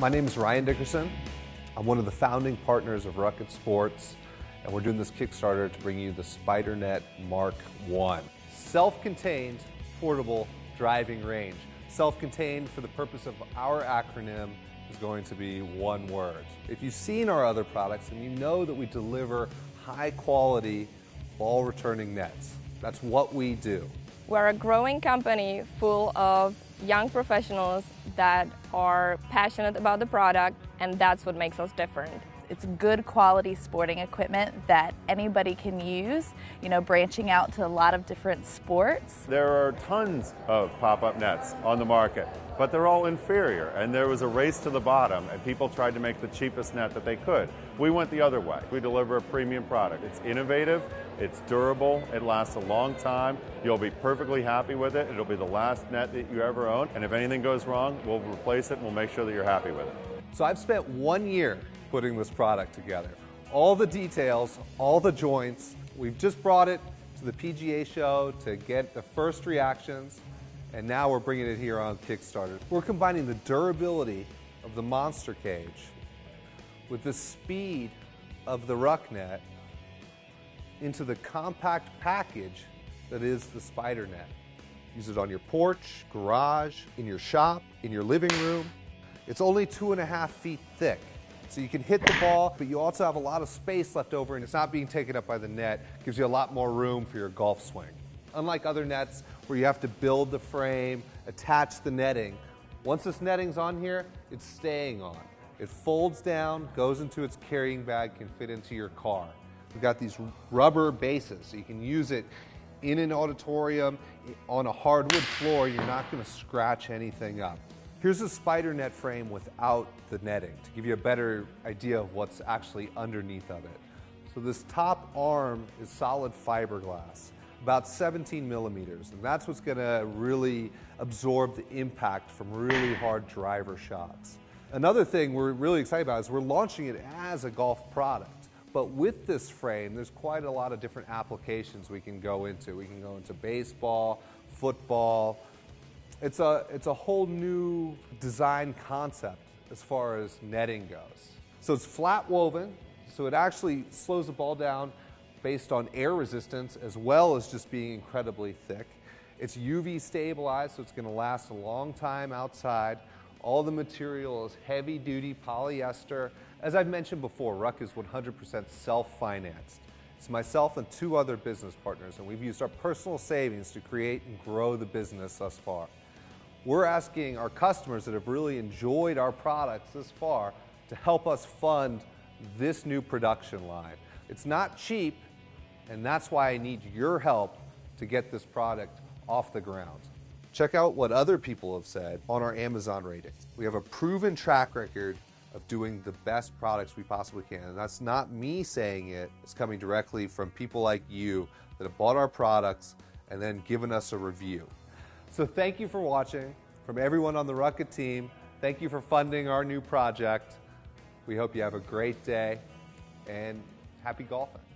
My name is Ryan Dickerson. I'm one of the founding partners of Rukket Sports, and we're doing this Kickstarter to bring you the SpiderNet Mark I. Self-contained portable driving range. Self-contained for the purpose of our acronym is going to be one word. If you've seen our other products, and you know that we deliver high quality ball returning nets. That's what we do. We're a growing company full of young professionals that are passionate about the product, and that's what makes us different. It's good quality sporting equipment that anybody can use, you know, branching out to a lot of different sports. There are tons of pop-up nets on the market, but they're all inferior, and there was a race to the bottom, and people tried to make the cheapest net that they could. We went the other way. We deliver a premium product. It's innovative, it's durable, it lasts a long time, you'll be perfectly happy with it, it'll be the last net that you ever own, and if anything goes wrong, we'll replace it and we'll make sure that you're happy with it. So I've spent 1 year putting this product together. All the details, all the joints. We've just brought it to the PGA show to get the first reactions, and now we're bringing it here on Kickstarter. We're combining the durability of the Monster Cage with the speed of the RuckNet into the compact package that is the SpiderNet. Use it on your porch, garage, in your shop, in your living room. It's only 2.5 feet thick. So you can hit the ball, but you also have a lot of space left over, and it's not being taken up by the net. It gives you a lot more room for your golf swing. Unlike other nets where you have to build the frame, attach the netting, once this netting's on here, it's staying on. It folds down, goes into its carrying bag, can fit into your car. We've got these rubber bases, so you can use it in an auditorium, on a hardwood floor. You're not going to scratch anything up. Here's a SpiderNet frame without the netting to give you a better idea of what's actually underneath of it. So this top arm is solid fiberglass, about 17 millimeters, and that's what's gonna really absorb the impact from really hard driver shots. Another thing we're really excited about is we're launching it as a golf product, but with this frame, there's quite a lot of different applications we can go into. We can go into baseball, football. It's a whole new design concept as far as netting goes. So it's flat woven, so it actually slows the ball down based on air resistance as well as just being incredibly thick. It's UV stabilized, so it's going to last a long time outside. All the material is heavy duty polyester. As I've mentioned before, Ruck is 100% self-financed. It's myself and 2 other business partners, and we've used our personal savings to create and grow the business thus far. We're asking our customers that have really enjoyed our products this far to help us fund this new production line. It's not cheap, and that's why I need your help to get this product off the ground. Check out what other people have said on our Amazon rating. We have a proven track record of doing the best products we possibly can, and that's not me saying it. It's coming directly from people like you that have bought our products and then given us a review. So thank you for watching. From everyone on the Rukket team, thank you for funding our new project. We hope you have a great day, and happy golfing.